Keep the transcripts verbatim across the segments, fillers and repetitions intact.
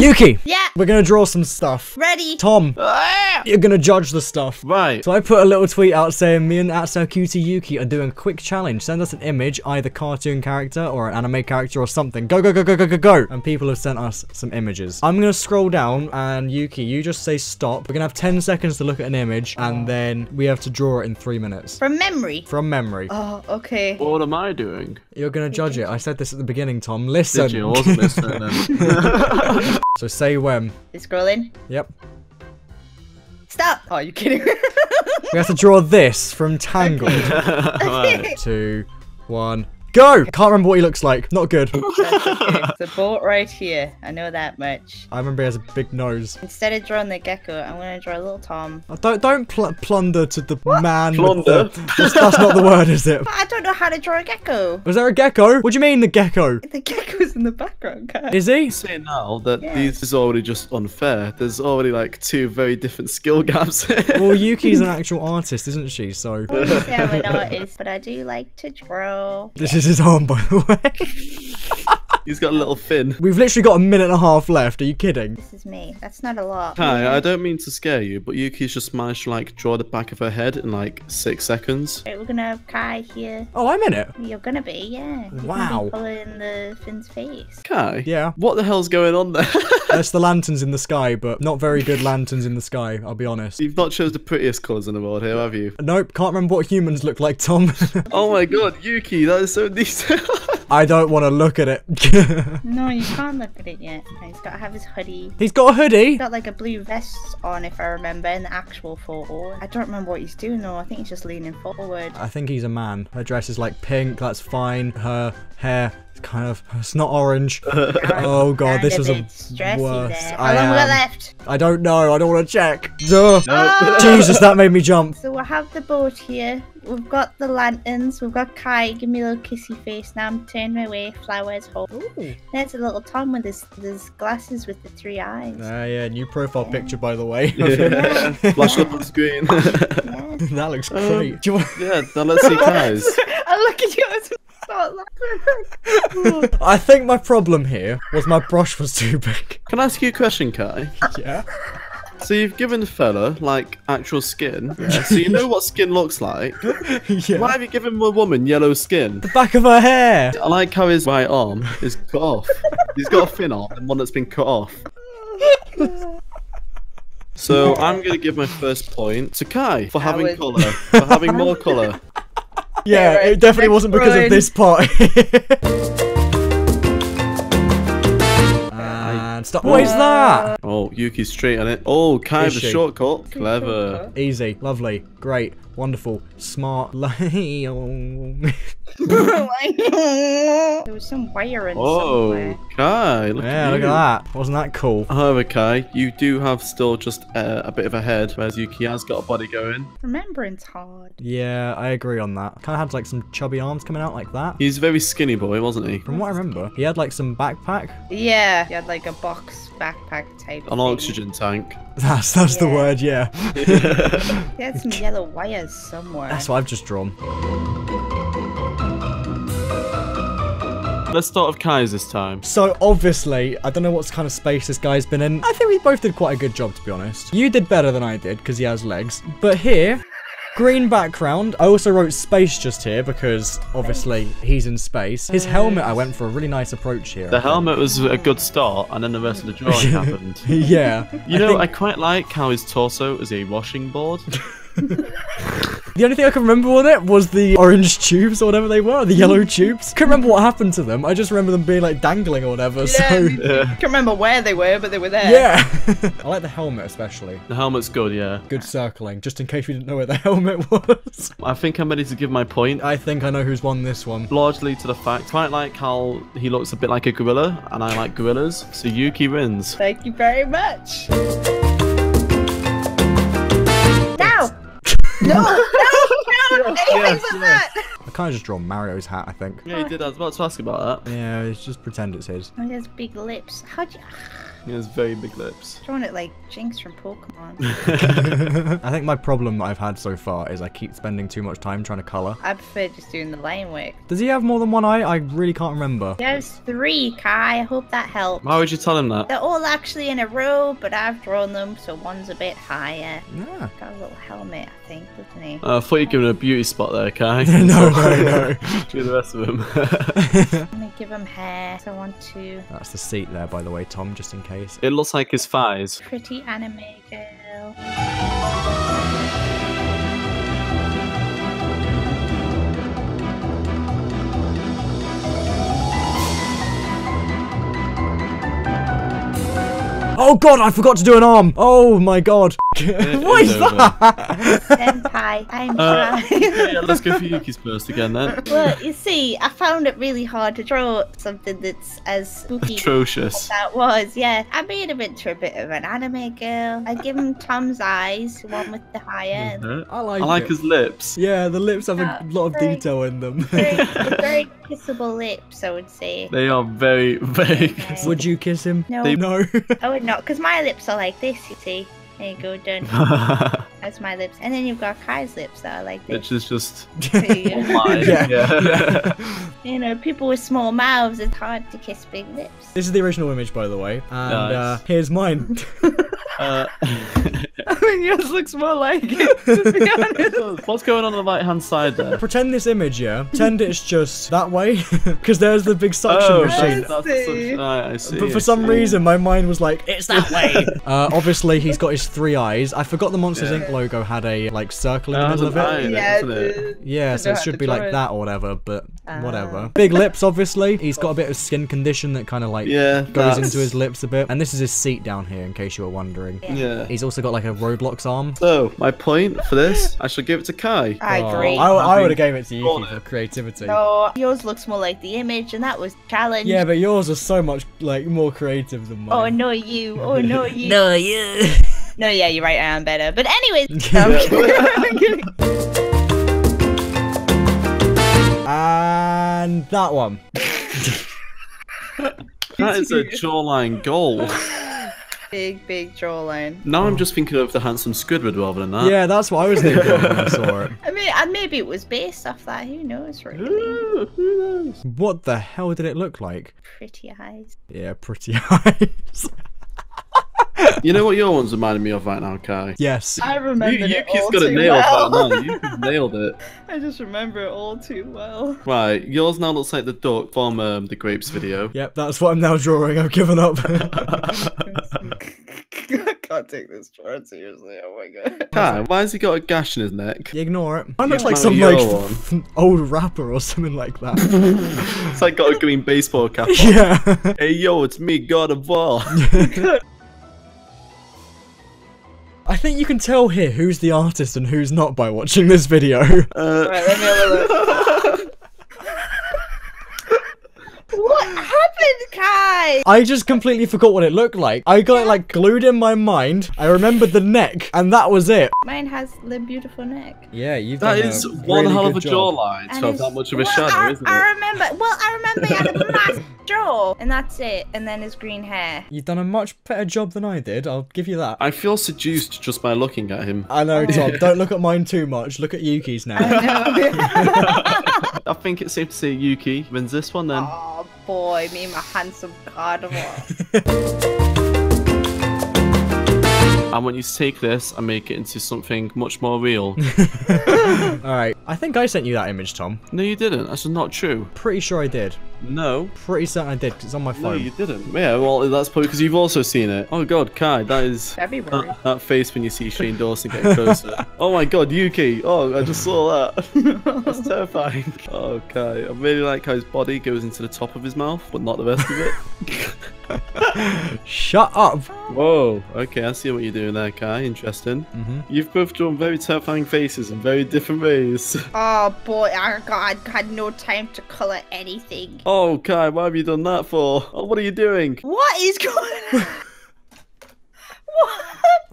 Yuki! Yeah! We're gonna draw some stuff. Ready? Tom, ah! You're gonna judge the stuff. Right. So I put a little tweet out saying, me and at SirCutie Yuki are doing a quick challenge. Send us an image, either cartoon character or an anime character or something. Go, go, go, go, go, go, go! And people have sent us some images. I'm gonna scroll down and Yuki, you just say stop. We're gonna have ten seconds to look at an image and then we have to draw it in three minutes. From memory? From memory. Oh, okay. What am I doing? You're gonna judge it. I said this at the beginning, Tom. Listen. Did you? I wasn't listening. So say when. It's scrolling. Yep. Stop! Oh, are you kidding? We have to draw this from Tangled. Right. Two, one, go! Can't remember what he looks like. Not good. It's a boat right here. I know that much. I remember he has a big nose. Instead of drawing the gecko, I'm gonna draw a little Tom. Oh, don't don't pl plunder to the what? Man. Plunder. The, that's, that's not the word, is it? But I don't know how to draw a gecko. Was there a gecko? What do you mean the gecko? The gecko's in the background, guys. Is he? I'm saying now that yeah. This is already just unfair. There's already like two very different skill gaps. Well, Yuki's an actual artist, isn't she? So. Well, yeah, I'm an artist, but I do like to draw. This yeah. is his arm, by the way. He's got a little fin. We've literally got a minute and a half left. Are you kidding? This is me. That's not a lot. Hi, I don't mean to scare you, but Yuki's just managed to like draw the back of her head in like six seconds. Right, we're gonna have Kai here. Oh, I'm in it. You're gonna be, yeah. Wow. Following the fin's face. Kai. Yeah. What the hell's going on there? That's the lanterns in the sky, but not very good lanterns in the sky. I'll be honest. You've not chose the prettiest colours in the world here, have you? Nope. Can't remember what humans look like, Tom. Oh my God, Yuki, that is so detailed. I don't want to look at it. No, you can't look at it yet. No, he's got to have his hoodie. He's got a hoodie? He's got like a blue vest on, if I remember, in the actual photo. I don't remember what he's doing though. I think he's just leaning forward. I think he's a man. Her dress is like pink. That's fine. Her hair. Kind of, it's not orange. Oh god, this was a worse. How long we got left? I don't know. I don't want to check. Nope. Oh! Jesus, that made me jump. So we'll have the boat here. We've got the lanterns. We've got Kai. Give me a little kissy face. Now I'm turning my way. Flowers. Hope. Ooh. There's a little Tom with his, his glasses with the three eyes. Ah, uh, yeah. New profile yeah. picture, by the way. Yeah. Flash up on screen. Yeah. That looks great. Um, Do you want? Yeah. Now let's see Kai's. I look at you. As I think my problem here was my brush was too big. Can I ask you a question, Kai? Yeah. So you've given the fella, like, actual skin, yeah. So you know what skin looks like. Yeah. Why have you given a woman yellow skin? The back of her hair! I like how his right arm is cut off. He's got a thin arm and one that's been cut off. So I'm going to give my first point to Kai for having would... colour, for having more colour. Yeah, right. It definitely Next wasn't because run. Of this part. And stop. What is that? Oh, Yuki's straight on it. Oh, kind is of a she? Shortcut. Clever. Shortcut. Easy. Lovely. Great. Wonderful. Smart. There was some wiring oh, somewhere. Oh, Kai, look yeah, at look you. At that. Wasn't that cool? However, Kai, you do have still just uh, a bit of a head, whereas Yuki has got a body going. Remembering's hard. Yeah, I agree on that. Kind of had like some chubby arms coming out like that. He's a very skinny boy, wasn't he? From what I remember, he had like some backpack. Yeah, he had like a box backpack type. An thing. Oxygen tank. That's that's yeah. the word, yeah. He had some yellow wires somewhere. That's what I've just drawn. Let's start with Kai's this time. So obviously, I don't know what kind of space this guy's been in. I think we both did quite a good job, to be honest. You did better than I did, because he has legs. But here, green background. I also wrote space just here, because obviously he's in space. His helmet, I went for a really nice approach here. The helmet was a good start, and then the rest of the drawing happened. Yeah. You I know, think... I quite like how his torso is a washing board. The only thing I can remember on it was the orange tubes or whatever they were, the yellow tubes. Couldn't remember what happened to them. I just remember them being like dangling or whatever. Yeah, so yeah. Can't remember where they were, but they were there. Yeah. I like the helmet especially. The helmet's good, yeah. Good circling, just in case we didn't know where the helmet was. I think I'm ready to give my point. I think I know who's won this one. Largely to the fact, quite like how he looks a bit like a gorilla, and I like gorillas, so Yuki wins. Thank you very much. No, no, no, no, yes, yes. That. I kind of just draw Mario's hat, I think. Yeah, he did. I was about to ask about that. Yeah, just pretend it's his. And he has big lips. How'd you... He has very big lips. Drawing it like Jinx from Pokemon. I think my problem that I've had so far is I keep spending too much time trying to colour. I prefer just doing the line work. Does he have more than one eye? I really can't remember. He has three, Kai. I hope that helps. Why would you tell him that? They're all actually in a row, but I've drawn them, so one's a bit higher. Yeah. Got a little helmet, I think, doesn't he? Uh, I thought you were giving a beauty spot there, Kai. No, no, no. Do the rest of them. I'm going to give him hair, so I want to... That's the seat there, by the way, Tom, just in case. It looks like his thighs. Pretty anime girl. Oh god, I forgot to do an arm! Oh my god. What is that? Senpai, I'm uh, trying. Yeah, let's go for Yuki's first again then. Well, you see, I found it really hard to draw something that's as spooky atrocious as that was, yeah. I made him into a bit of an anime girl. I give him Tom's eyes, the one with the high end. Mm-hmm. I like I like it. His lips. Yeah, the lips have oh, a lot of very, detail in them. Very, very kissable lips, I would say. They are very, very kissable. Would you kiss him? No. They, no. I would not, because my lips are like this, you see. There you go, done. That's my lips. And then you've got Kai's lips that are like this. Which is just... online. Yeah. Yeah. You know, people with small mouths, it's hard to kiss big lips. This is the original image, by the way. And nice. uh, here's mine. uh... I mean, yours looks more like it, to be honest. What's going on on the right-hand side there? Pretend this image, yeah? Pretend it's just that way, because there's the big suction oh, machine. That's, that's suction. Right, I see, but for I some see. reason, my mind was like, it's that way! uh, obviously, he's got his three eyes. I forgot the Monsters, yeah. Incorporated logo had a, like, circle in the middle of it. Yeah, then, it? It. yeah so it should be like it. that or whatever, but uh. whatever. Big lips, obviously. He's got a bit of skin condition that kind of, like, yeah, goes that's... into his lips a bit. And this is his seat down here, in case you were wondering. Yeah. yeah. He's also got, like, a Roblox arm. So, my point for this, I should give it to Kai. I agree. Oh, I, I would have gave it to Yuki for creativity. No, yours looks more like the image, and that was challenge. Yeah, but yours are so much, like, more creative than mine. Oh, no, you. Oh, no, you. No, you. No, yeah, you're right, I am better. But anyways, no, I'm kidding. I'm kidding. And that one. That is a jawline goal. Big, big jawline. Now I'm just thinking of the handsome Squidward rather than that. Yeah, that's what I was thinking when I saw it. I mean, and maybe it was based off that. Who knows, really? Ooh, who knows? What the hell did it look like? Pretty eyes. Yeah, pretty eyes. You know what your one's reminding me of right now, Kai? Yes. I remember you, it all got too well. That Yuki's nailed it. I just remember it all too well. Right, yours now looks like the duck from um, the grapes video. Yep, that's what I'm now drawing. I've given up. I can't take this drawing seriously. Oh my god. Kai, why has he got a gash in his neck? You ignore it. Mine looks like some like old rapper or something like that. It's like got a green baseball cap on. Yeah. Hey yo, it's me, God of War. I think you can tell here who's the artist and who's not by watching this video. Uh... Right, let me have a look. What happened, Kai? I just completely forgot what it looked like. I got it like glued in my mind. I remembered the neck, and that was it. Mine has the beautiful neck. Yeah, you've done that is a one really hell of a jawline to have that much of a well, shadow, I, isn't it? I remember. Well, I remember he had a massive jaw, and that's it. And then his green hair. You've done a much better job than I did. I'll give you that. I feel seduced just by looking at him. I know, Tom. Don't look at mine too much. Look at Yuki's now. I know. I think it's safe to say Yuki wins this one then. Oh boy, me and my handsome Gardevoir. I want you to take this and make it into something much more real. Alright, I think I sent you that image, Tom. No, you didn't. That's not true. Pretty sure I did. No. Pretty certain I did, because it's on my phone. No, you didn't. Yeah, well, that's probably because you've also seen it. Oh, God, Kai, that is... That, that face when you see Shane Dawson getting closer. Oh, my God, Yuki. Oh, I just saw that. That's terrifying. Oh, Kai. I really like how his body goes into the top of his mouth, but not the rest of it. Shut up! Whoa, okay, I see what you're doing there, Kai. Interesting. Mm-hmm. You've both drawn very terrifying faces in very different ways. Oh boy, I, got, I had no time to colour anything. Oh, Kai, why have you done that for? Oh, what are you doing? What is going on? What happened?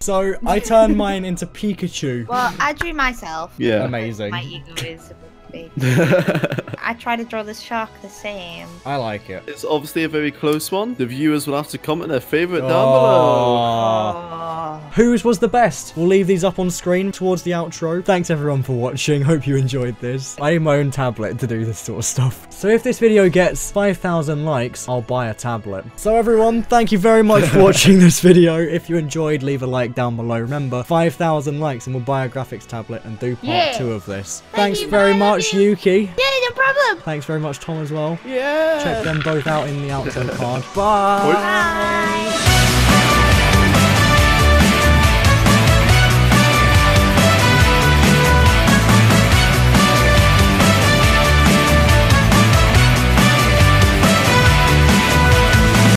So, I turned mine into Pikachu. Well, I drew myself. Yeah. Amazing. My ego is... me. I try to draw the shark the same. I like it. It's obviously a very close one. The viewers will have to comment their favourite down below. Oh. Whose was the best? We'll leave these up on screen towards the outro. Thanks everyone for watching. Hope you enjoyed this. I need my own tablet to do this sort of stuff. So if this video gets five thousand likes, I'll buy a tablet. So everyone, thank you very much for watching this video. If you enjoyed, leave a like down below. Remember, five thousand likes and we'll buy a graphics tablet and do part yeah. two of this. Thank Thanks very much, Yuki. Yeah, no problem. Thanks very much, Tom, as well. Yeah. Check them both out in the outro card. Bye. Bye. Bye.